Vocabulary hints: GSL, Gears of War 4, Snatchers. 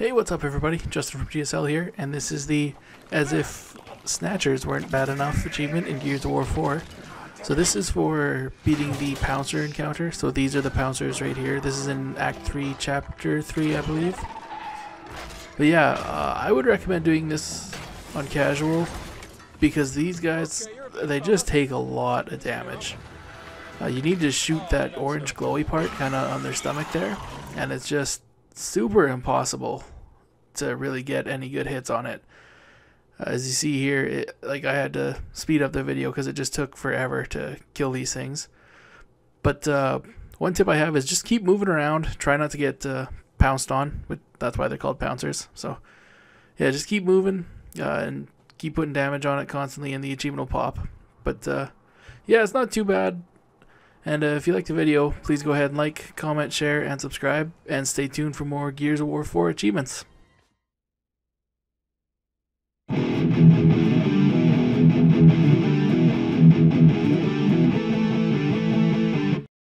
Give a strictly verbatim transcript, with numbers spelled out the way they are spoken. Hey, what's up everybody? Justin from G S L here, and this is the As If Snatchers Weren't Bad Enough achievement in Gears of War four. So this is for beating the Pouncer encounter. So these are the Pouncers right here. This is in Act three, Chapter three, I believe. But yeah, uh, I would recommend doing this on casual, because these guys, they just take a lot of damage. Uh, you need to shoot that orange glowy part kind of on their stomach there, and it's just super impossible to really get any good hits on it. Uh, as you see here, it, like I had to speed up the video because it just took forever to kill these things. But uh, one tip I have is just keep moving around. Try not to get uh, pounced on. Which, that's why they're called Pouncers. So yeah, just keep moving uh, and keep putting damage on it constantly, and the achievement will pop. But uh, yeah, it's not too bad. And uh, if you liked the video, please go ahead and like, comment, share, and subscribe. And stay tuned for more Gears of War four achievements.